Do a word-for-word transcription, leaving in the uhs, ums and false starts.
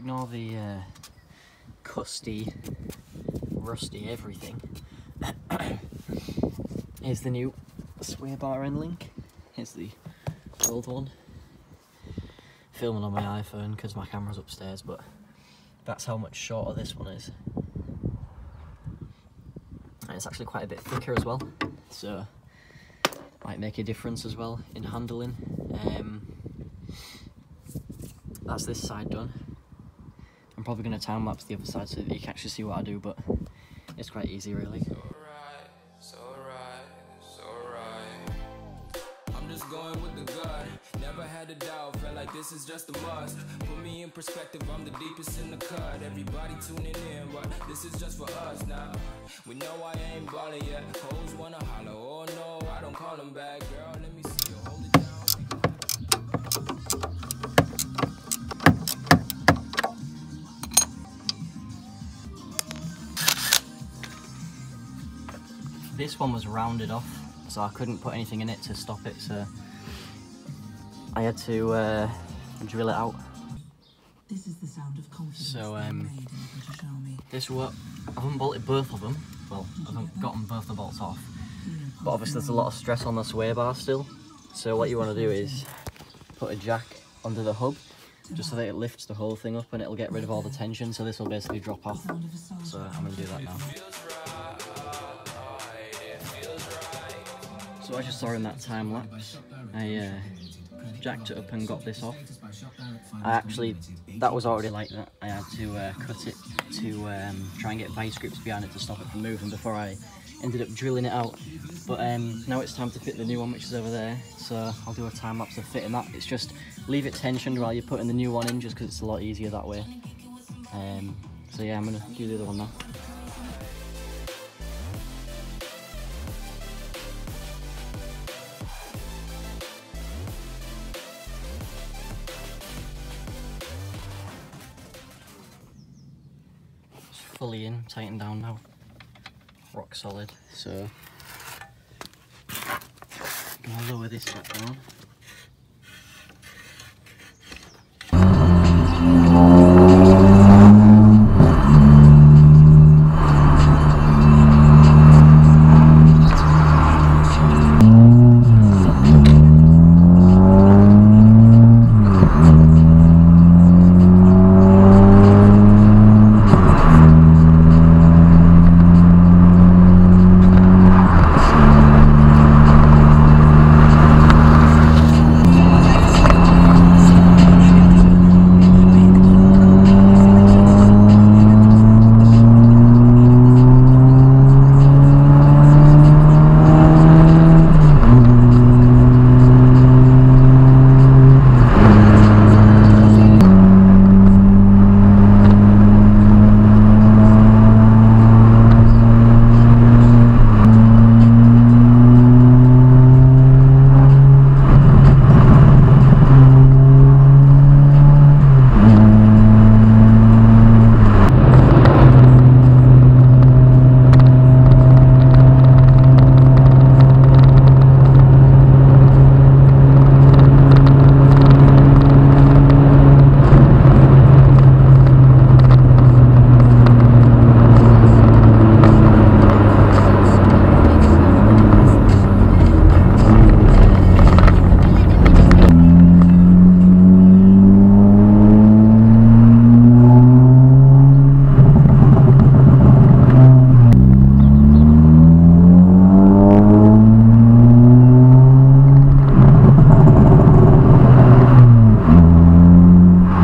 ignore the uh, custy, rusty everything, here's the new swear bar end link, here's the old one. Filming on my iPhone because my camera's upstairs, but that's how much shorter this one is. And it's actually quite a bit thicker as well, so it might make a difference as well in handling. Um, that's this side done. I'm probably going to time lapse the other side so that you can actually see what I do, but it's quite easy really. Going with the gut, never had a doubt, felt like this is just a must. Put me in perspective, I'm the deepest in the cut. Everybody tuning in, but this is just for us now. We know I ain't ballin' yet. Hoes wanna holler, oh no, I don't call them back. Girl, let me see you hold it down. This one was rounded off, so I couldn't put anything in it to stop it, so I had to uh, drill it out. This is the sound of confidence. So um, this work, I've unbolted both of them. Well, I've gotten both the bolts off, but obviously there's a lot of stress on the sway bar still. So what you want to do is put a jack under the hub, just so that it lifts the whole thing up and it'll get rid of all the tension. So this will basically drop off. So I'm gonna do that now. So as you saw in that time lapse, I uh, jacked it up and got this off. I actually, that was already like that, I had to uh, cut it to um, try and get vice grips behind it to stop it from moving before I ended up drilling it out. But um, now it's time to fit the new one, which is over there, so I'll do a time lapse of fitting that. It's just leave it tensioned while you're putting the new one in, just because it's a lot easier that way. Um, so yeah, I'm going to do the other one now. Fully in, tightened down now, rock solid. So I'm gonna lower this back down.